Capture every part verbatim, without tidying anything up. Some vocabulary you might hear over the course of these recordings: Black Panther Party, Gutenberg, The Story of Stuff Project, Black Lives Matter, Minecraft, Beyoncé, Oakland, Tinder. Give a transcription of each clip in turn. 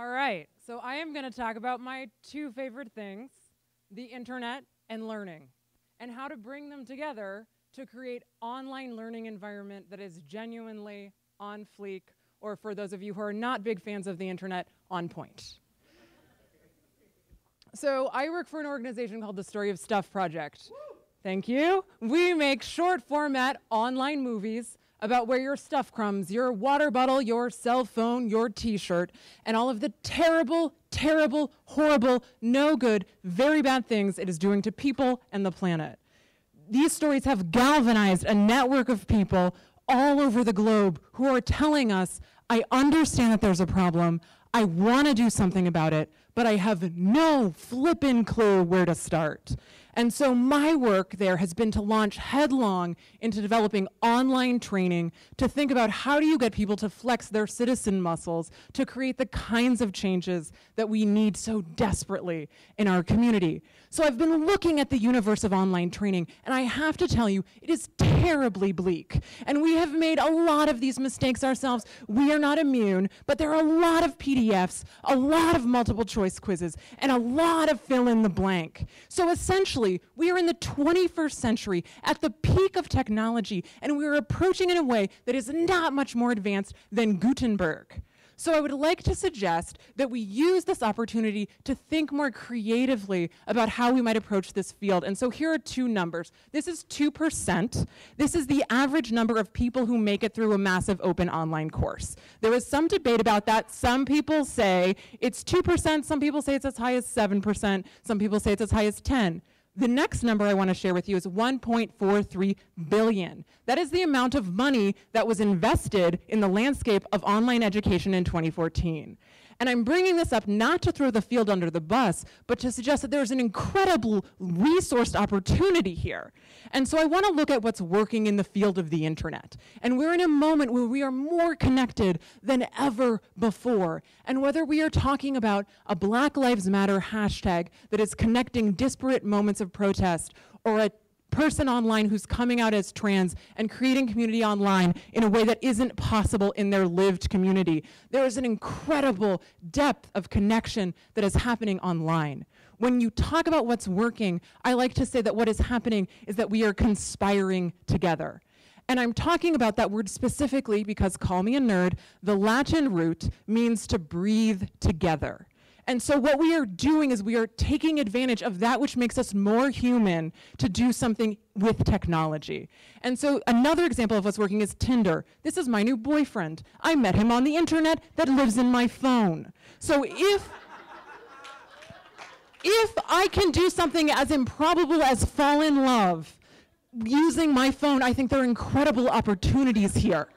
All right, so I am gonna talk about my two favorite things, the internet and learning, and how to bring them together to create online learning environment that is genuinely on fleek, or for those of you who are not big fans of the internet, on point. So I work for an organization called The Story of Stuff Project. Woo! Thank you. We make short format online movies about where your stuff comes, your water bottle, your cell phone, your t-shirt, and all of the terrible, terrible, horrible, no good, very bad things it is doing to people and the planet. These stories have galvanized a network of people all over the globe who are telling us, I understand that there's a problem, I want to do something about it, but I have no flippin' clue where to start. And so my work there has been to launch headlong into developing online training to think about how do you get people to flex their citizen muscles to create the kinds of changes that we need so desperately in our community. So I've been looking at the universe of online training, and I have to tell you, it is terribly bleak. And we have made a lot of these mistakes ourselves. We are not immune, but there are a lot of P D Fs, a lot of multiple choice quizzes, and a lot of fill in the blank. So essentially, we are in the twenty-first century, at the peak of technology, and we are approaching in a way that is not much more advanced than Gutenberg. So I would like to suggest that we use this opportunity to think more creatively about how we might approach this field. And so here are two numbers. This is two percent. This is the average number of people who make it through a massive open online course. There is some debate about that. Some people say it's two percent. Some people say it's as high as seven percent. Some people say it's as high as ten percent. The next number I want to share with you is one point four three billion. That is the amount of money that was invested in the landscape of online education in twenty fourteen. And I'm bringing this up not to throw the field under the bus, but to suggest that there's an incredible resourced opportunity here. And so I want to look at what's working in the field of the internet. And we're in a moment where we are more connected than ever before. And whether we are talking about a Black Lives Matter hashtag that is connecting disparate moments of protest, or a person online who's coming out as trans and creating community online in a way that isn't possible in their lived community, there is an incredible depth of connection that is happening online. When you talk about what's working, I like to say that what is happening is that we are conspiring together. And I'm talking about that word specifically because, call me a nerd, the Latin root means to breathe together. And so what we are doing is we are taking advantage of that which makes us more human to do something with technology. And so another example of what's working is Tinder. This is my new boyfriend. I met him on the internet that lives in my phone. So if, if I can do something as improbable as fall in love using my phone, I think there are incredible opportunities here.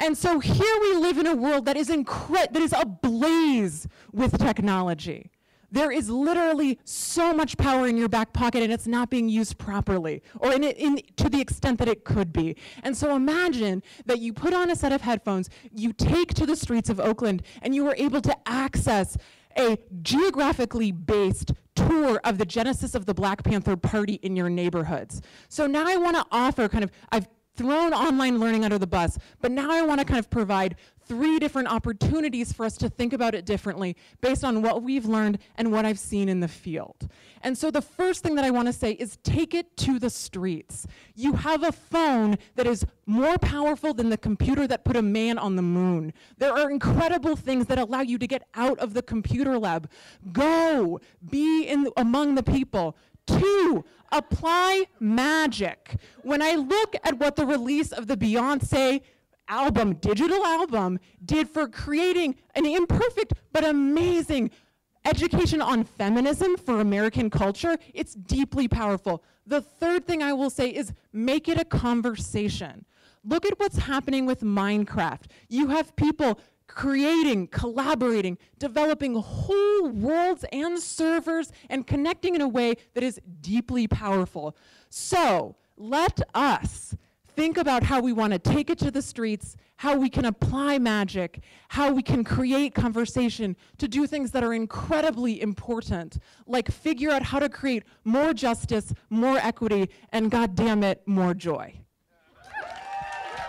And so here we live in a world that is incre- that is ablaze with technology. There is literally so much power in your back pocket, and it's not being used properly, or in it, in, to the extent that it could be. And so imagine that you put on a set of headphones, you take to the streets of Oakland, and you are able to access a geographically based tour of the genesis of the Black Panther Party in your neighborhoods. So now I want to offer kind of, I've thrown online learning under the bus, but now I want to kind of provide three different opportunities for us to think about it differently based on what we've learned and what I've seen in the field. And so the first thing that I want to say is take it to the streets. You have a phone that is more powerful than the computer that put a man on the moon. There are incredible things that allow you to get out of the computer lab. Go, be in among the people. Two, apply magic. When I look at what the release of the Beyoncé album, digital album, did for creating an imperfect but amazing education on feminism for American culture, it's deeply powerful. The third thing I will say is make it a conversation. Look at what's happening with Minecraft. You have people creating, collaborating, developing whole worlds and servers, and connecting in a way that is deeply powerful. So let us think about how we want to take it to the streets, how we can apply magic, how we can create conversation to do things that are incredibly important, like figure out how to create more justice, more equity, and goddamn it, more joy.